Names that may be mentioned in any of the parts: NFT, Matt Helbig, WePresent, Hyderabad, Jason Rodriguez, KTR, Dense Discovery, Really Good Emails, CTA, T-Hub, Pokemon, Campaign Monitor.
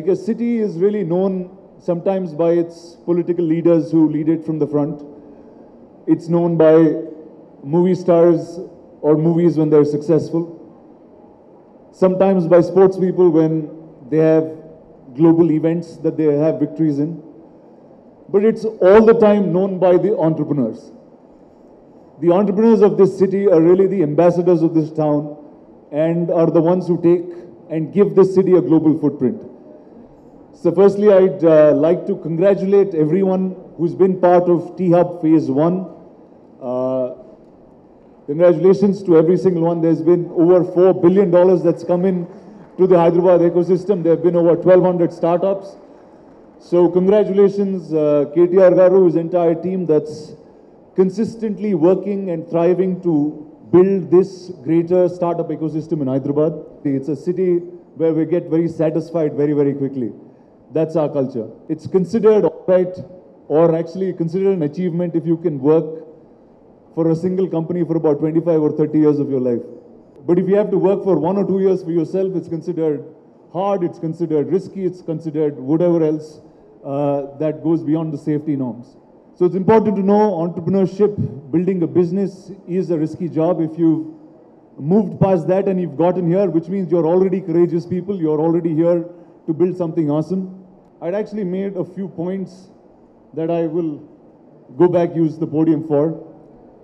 Like a city is really known sometimes by its political leaders who lead it from the front. It's known by movie stars or movies when they're successful. Sometimes by sports people when they have global events that they have victories in. But it's all the time known by the entrepreneurs. The entrepreneurs of this city are really the ambassadors of this town and are the ones who take and give this city a global footprint. So firstly, I'd like to congratulate everyone who's been part of T-Hub Phase 1. Congratulations to every single one. There's been over $4 billion that's come in to the Hyderabad ecosystem. There have been over 1,200 startups. So congratulations, KTR Garu's entire team that's consistently working and thriving to build this greater startup ecosystem in Hyderabad. It's a city where we get very satisfied very, very quickly. That's our culture. It's considered all right, or actually considered an achievement if you can work for a single company for about 25 or 30 years of your life. But if you have to work for 1 or 2 years for yourself, it's considered hard, it's considered risky, it's considered whatever else that goes beyond the safety norms. So it's important to know entrepreneurship, building a business is a risky job. If you've moved past that and you've gotten here, which means you're already courageous people, you're already here to build something awesome. I'd actually made a few points that I will go back, use the podium for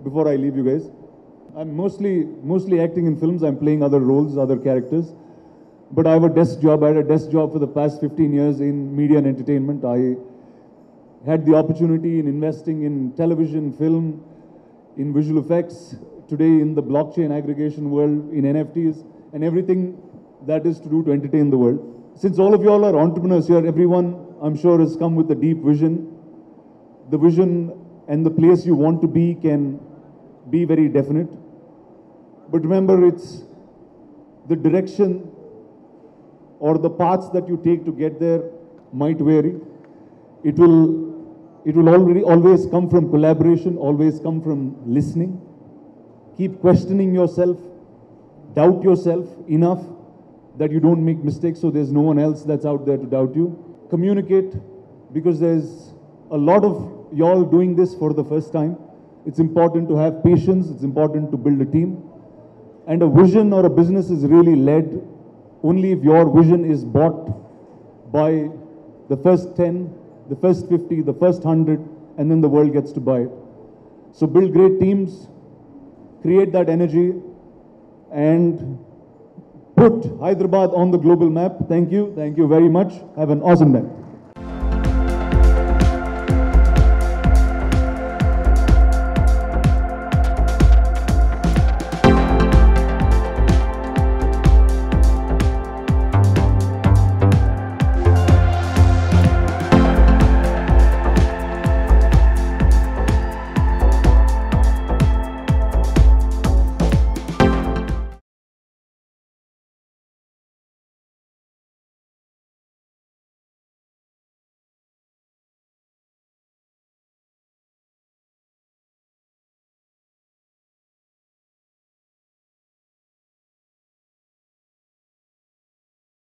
before I leave you guys. I'm mostly acting in films. I'm playing other roles, other characters. But I have a desk job. I had a desk job for the past 15 years in media and entertainment. I had the opportunity in investing in television, film, in visual effects, today in the blockchain aggregation world, in NFTs, and everything that is to do to entertain the world. Since all of you all are entrepreneurs here, everyone I'm sure has come with a deep vision. The vision and the place you want to be can be very definite. But remember, it's the direction or the paths that you take to get there might vary. It will always come from collaboration, always come from listening. Keep questioning yourself, doubt yourself enough that you don't make mistakes so there's no one else that's out there to doubt you. Communicate, because there's a lot of y'all doing this for the first time. It's important to have patience, it's important to build a team. And a vision or a business is really led only if your vision is bought by the first 10, the first 50, the first 100, and then the world gets to buy it. So build great teams, create that energy, and put Hyderabad on the global map. Thank you very much. Have an awesome day.